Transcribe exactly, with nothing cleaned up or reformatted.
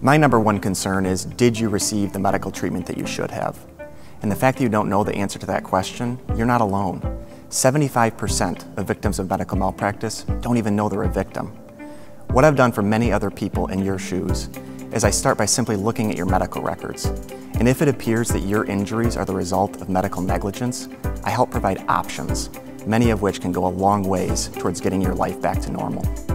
My number one concern is, did you receive the medical treatment that you should have? And the fact that you don't know the answer to that question, you're not alone. seventy-five percent of victims of medical malpractice don't even know they're a victim. What I've done for many other people in your shoes is I start by simply looking at your medical records. And if it appears that your injuries are the result of medical negligence, I help provide options, many of which can go a long ways towards getting your life back to normal.